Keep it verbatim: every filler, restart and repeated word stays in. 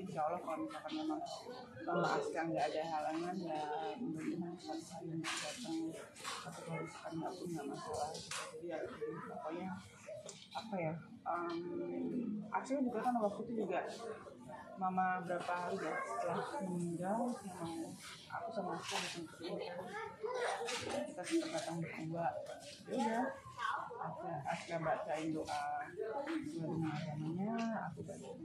insya Allah kalau misalkan memang kalau Aska nggak ada halangan ya mungkin satu hari datang atau kalau misalkan nggak pun nggak masalah. Jadi ya pokoknya apa ya um, akhirnya juga kan waktu itu juga mama berapa hari ya setelah meninggal memang aku sama Aska datang ke sini kita sempat datang berdua ya udah Aska bacain doa doa agamanya aku baca